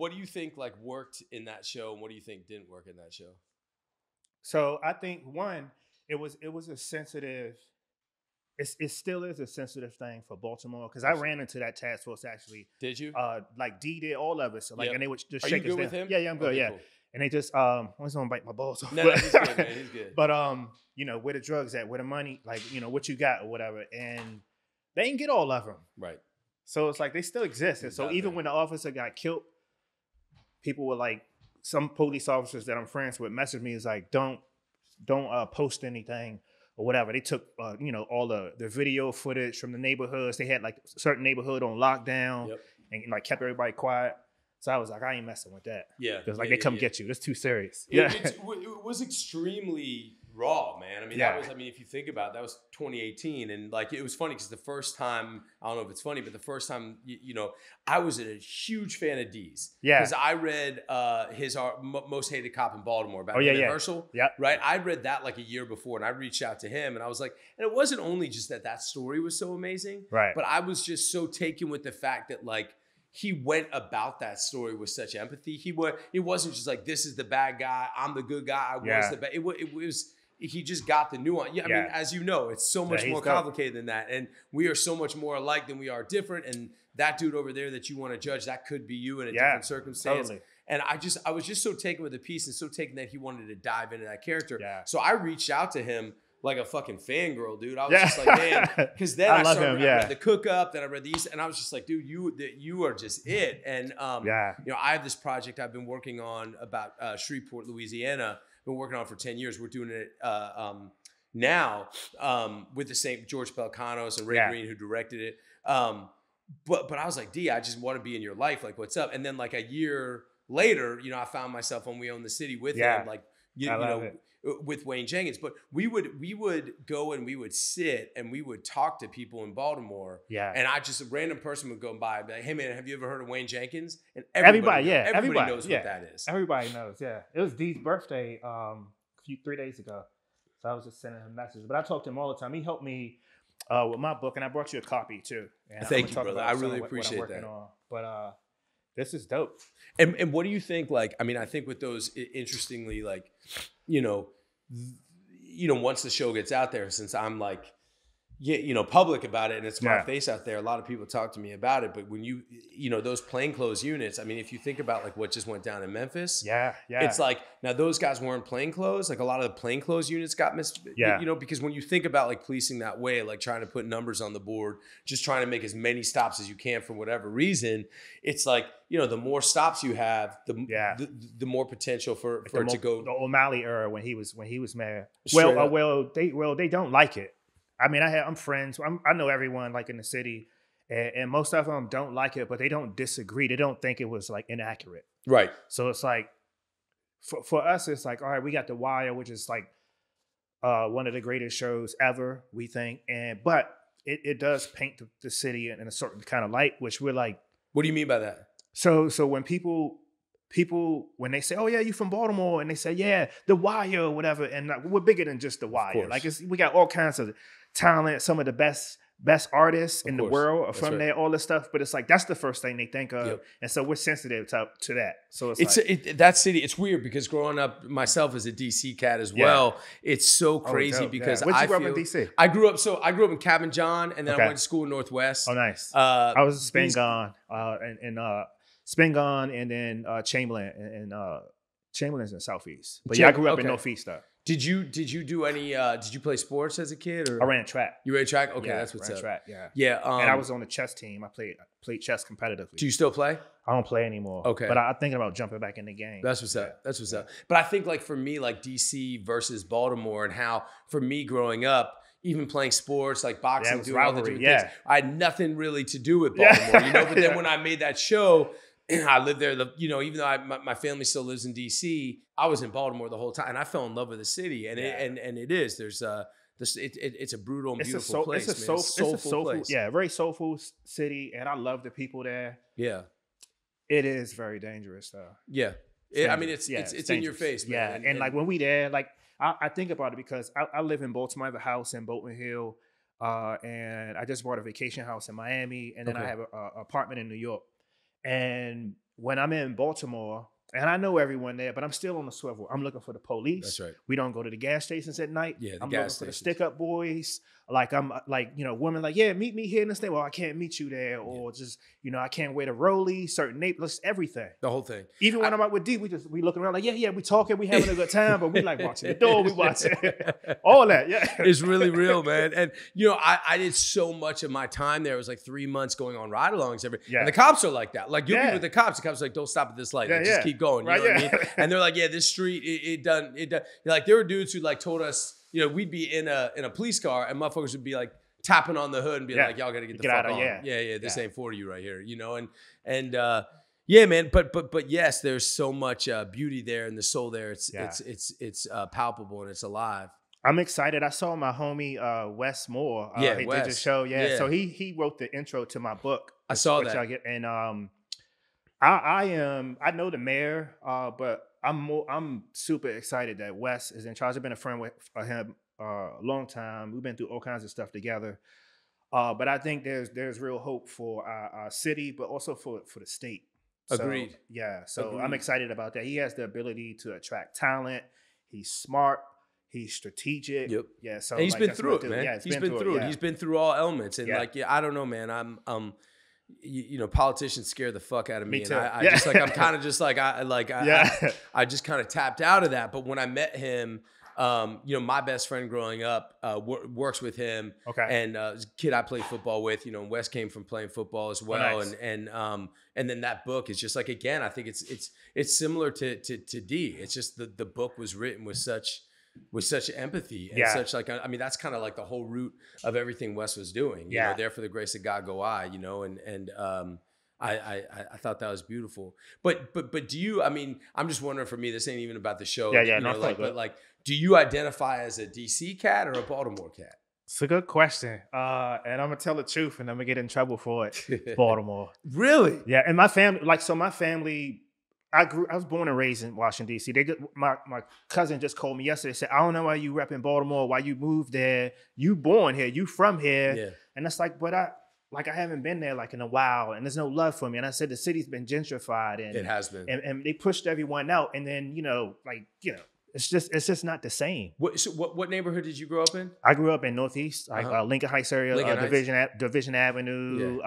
what do you think like worked in that show, and what do you think didn't work in that show? So I think one, it was a sensitive. It still is a sensitive thing for Baltimore, because I ran into that task force actually. Did you? Like D did, all of us. So, like, yep. And they would just shake us down. Are you good with him? Yeah, I'm good. Okay, yeah, cool. And they just I was gonna bite my balls off. No, he's good, man. He's good. But you know, where the drugs at? Where the money? Like, you know, what you got or whatever. And they didn't get all of them. Right. So it's like they still exist. And so even when the officer got killed, people were like, some police officers that I'm friends with messaged me, is like, don't post anything or whatever. They took you know, all the video footage from the neighborhoods. They had like a certain neighborhood on lockdown, yep, and like kept everybody quiet. So I was like, I ain't messing with that. Yeah, because like they come get you. It's too serious. Yeah, it was extremely raw, man. I mean, that was, I mean, if you think about it, that was 2018. And like, it was funny because the first time, I don't know if it's funny, but the first time, you know, I was a huge fan of D's. Yeah. Because I read his Most Hated Cop in Baltimore about Herschel. Yeah. Right. I read that like a year before, and I reached out to him, and I was like, and it wasn't only just that story was so amazing. Right. But I was just so taken with the fact that like, he went about that story with such empathy. It wasn't just like, this is the bad guy, I'm the good guy, I was the bad. It was, he just got the nuance. Yeah, I mean, as you know, it's so much more complicated than that. And we are so much more alike than we are different. And that dude over there that you want to judge, that could be you in a different circumstance. Totally. And I was just so taken with the piece, and so taken that he wanted to dive into that character. Yeah. So I reached out to him like a fucking fangirl, dude. I was just like, man, because then I started him, I read The Cook Up, then I read the East, and I was just like, dude, you are just it. And you know, I have this project I've been working on about Shreveport, Louisiana. Been working on it for 10 years. We're doing it now with the same George Pelcanos and Ray Green, who directed it. But I was like, D, I just want to be in your life. Like, what's up? And then like a year later, you know, I found myself on We Own the City with him, like, you know, with Wayne Jenkins. But we would go and we would sit and we would talk to people in Baltimore. Yeah. And a random person would go by and be like, hey man, have you ever heard of Wayne Jenkins? And everybody knows what that is. Everybody knows, yeah. It was Dee's birthday three days ago. So I was just sending him messages. But I talked to him all the time. He helped me with my book, and I brought you a copy too. And thank you, brother. I really appreciate what I'm working on. But this is dope. And what do you think, like, I mean, I think with those, interestingly, like, you know, once the show gets out there, since I'm like, you know, public about it, and it's my face out there, a lot of people talk to me about it. But when you know, those plainclothes units, I mean, if you think about like what just went down in Memphis, it's like, now those guys weren't plainclothes. Like a lot of the plainclothes units got missed, you know, because when you think about like policing that way, like trying to put numbers on the board, just trying to make as many stops as you can for whatever reason, it's like, you know, the more stops you have, the more potential for it to go. The O'Malley era when he was mayor. Well, they don't like it. I mean, I'm friends. I know everyone like in the city, and most of them don't like it, but they don't disagree. They don't think it was like inaccurate. Right. So it's like, for us, it's like, all right, we got The Wire, which is like one of the greatest shows ever, we think. But it does paint the city in a certain kind of light, which we're like. What do you mean by that? So when people, when they say, oh yeah, you from Baltimore, and they say, yeah, The Wire or whatever, and like, we're bigger than just The Wire. Like we got all kinds of talent, some of the best artists in the world are from there, all this stuff. But it's like, that's the first thing they think of. Yep. And so we're sensitive to that. So it's like, that city, it's weird because growing up myself as a DC cat as well, it's so crazy because I grew up in DC. I grew up in Cabin John, and then I went to school in Northwest. Oh, nice. I was in Spingarn, and then Chamberlain, and Chamberlain's in Southeast. But yeah, I grew up in Northeast though. Did you do any? Did you play sports as a kid? Or I ran track. You ran track? Okay, that's what's up. Track, yeah. And I was on the chess team. I played chess competitively. Do you still play? I don't play anymore. Okay, but I'm thinking about jumping back in the game. That's what's up. That's what's up. But I think like for me, like DC versus Baltimore, and how for me growing up, even playing sports like boxing, doing all the different things, I had nothing really to do with Baltimore, you know. But then when I made that show. I lived there, you know, even though my family still lives in DC, I was in Baltimore the whole time, and I fell in love with the city, and it's a brutal and beautiful place. It's a soulful place. Yeah, very soulful city, and I love the people there. Yeah. It is very dangerous though. Yeah. It's in your face, man. Yeah, and like when we there, like I think about it because I live in Baltimore. I have a house in Bolton Hill, and I just bought a vacation house in Miami, and then I have an apartment in New York. And when I'm in Baltimore, and I know everyone there, but I'm still on the swivel. I'm looking for the police. That's right. We don't go to the gas stations at night. Yeah, I'm looking for the stick-up boys. Like, I'm like, you know, women like, yeah, meet me here in this thing. Well, I can't meet you there. Or just, you know, I can't wait to rollie, certain neighbors, everything. The whole thing. Even when I'm out with D, we looking around like, yeah, we talking, we having a good time, but we like watching the door, we watching all that. Yeah. It's really real, man. And, you know, I did so much of my time there. It was like 3 months going on ride-alongs every, and the cops are like that. Like, you'll be with the cops are like, don't stop at this light. Like, just keep going, you know what I mean? And they're like, yeah, this street, it done. Like, there were dudes who like told us, you know, we'd be in a police car and motherfuckers would be like tapping on the hood and be like, y'all gotta get the fuck out on. This ain't for you right here, you know? And yeah, man, but yes, there's so much beauty there and the soul there. It's palpable and it's alive. I'm excited. I saw my homie Wes Moore. He did the show. So he wrote the intro to my book. I saw that. I know the mayor, but I'm super excited that Wes is in charge. I've been a friend with him a long time. We've been through all kinds of stuff together. But I think there's real hope for our city, but also for the state. Agreed. So I'm excited about that. He has the ability to attract talent. He's smart. He's strategic. Yep. Yeah. So, and he's like, been through it, man. Yeah, he's been through it. Yeah. He's been through all elements. And I don't know, man. You know, politicians scare the fuck out of me. And I just like, I'm kind of just like, I just kind of tapped out of that. But when I met him, you know, my best friend growing up works with him. Okay. And this kid I played football with, you know, Wes came from playing football as well. Oh, nice. And then that book is just like, again, I think it's similar to D. It's just the book was written with such empathy and such, like, I mean, that's kind of like the whole root of everything Wes was doing, you know, there for the grace of God go I, you know, and I thought that was beautiful, but do you, I mean, I'm just wondering, for me, this ain't even about the show, do you identify as a DC cat or a Baltimore cat? It's a good question. And I'm gonna tell the truth and I'm gonna get in trouble for it. Baltimore. Really? Yeah. And my family, I was born and raised in Washington, D.C. My cousin just called me yesterday and said, I don't know why you repping Baltimore, why you moved there. You born here, you from here. Yeah. And it's like, but I haven't been there like in a while and there's no love for me. And I said, the city's been gentrified. And it has been. And they pushed everyone out. And then, you know, like, you know, it's just not the same. What neighborhood did you grow up in? I grew up in Northeast, like Lincoln Heights area, Division Avenue,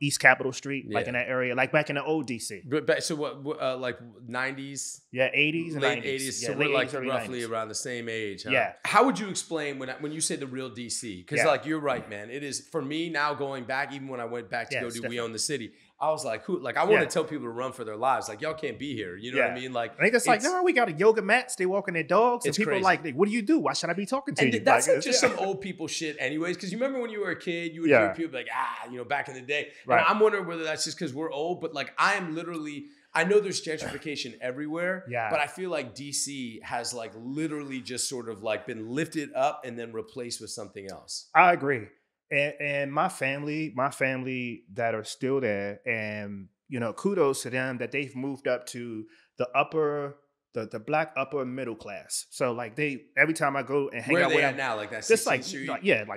East Capitol Street, like in that area, like back in the old DC. So what like 90s? Yeah, 80s and late 90s. 80s. Yeah, so we're like roughly 90s. Around the same age. Huh? Yeah. How would you explain when you say the real DC? Because like you're right, man. It is, for me now going back, even when I went back to go do We Own the City, I was like, who? Like, I want to tell people to run for their lives. Like, y'all can't be here. You know what I mean? Like, I think it's like, no, we got a yoga mat. They walking their dogs. And people are like, what do you do? Why should I be talking to you? That's like, just some old people shit anyways. Because you remember when you were a kid, you would hear people like, you know, back in the day. Right. And I'm wondering whether that's just because we're old. But like, I am literally, I know there's gentrification everywhere. Yeah. But I feel like DC has like literally just sort of like been lifted up and then replaced with something else. I agree. And my family that are still there, and you know, kudos to them that they've moved up to the black upper middle class. So like they, every time I go and hang out with them now, like that's just like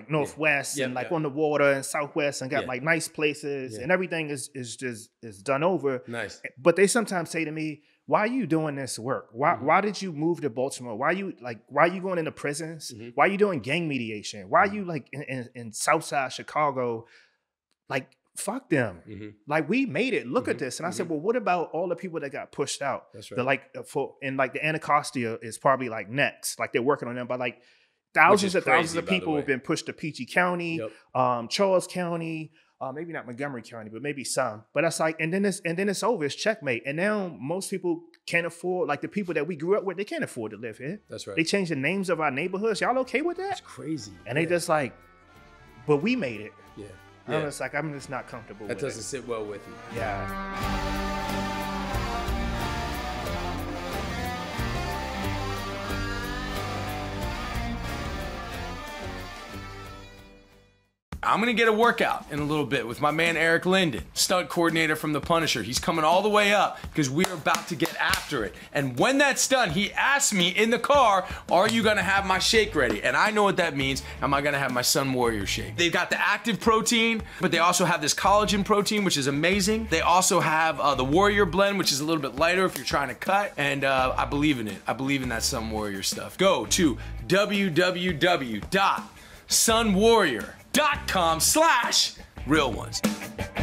Northwest and like on the water and Southwest, and got like nice places and everything is done over. Nice, but they sometimes say to me, why are you doing this work? Why did you move to Baltimore? Why are you going into prisons? Mm-hmm. Why are you doing gang mediation? Why are you like in Southside Chicago? Like, fuck them. Mm-hmm. Like, we made it. Look at this. And I said, well, what about all the people that got pushed out? That's right. Like the Anacostia is probably like next. Like they're working on them, but like thousands of people have been pushed to Peachey County, Charles County. Maybe not Montgomery County, but maybe some. But that's like, and then it's over. It's checkmate. And now most people can't afford, like the people that we grew up with, they can't afford to live here. That's right. They changed the names of our neighborhoods. Y'all okay with that? It's crazy. And they just like, but we made it. Yeah. And it's like, I'm just not comfortable with it. That doesn't sit well with you. Yeah. I'm gonna get a workout in a little bit with my man Eric Linden, stunt coordinator from The Punisher. He's coming all the way up because we're about to get after it. And when that's done, he asked me in the car, are you gonna have my shake ready? And I know what that means. Am I gonna have my Sun Warrior shake? They've got the active protein, but they also have this collagen protein, which is amazing. They also have the Warrior blend, which is a little bit lighter if you're trying to cut. And I believe in it. I believe in that Sun Warrior stuff. Go to www.sunwarrior.com/realones.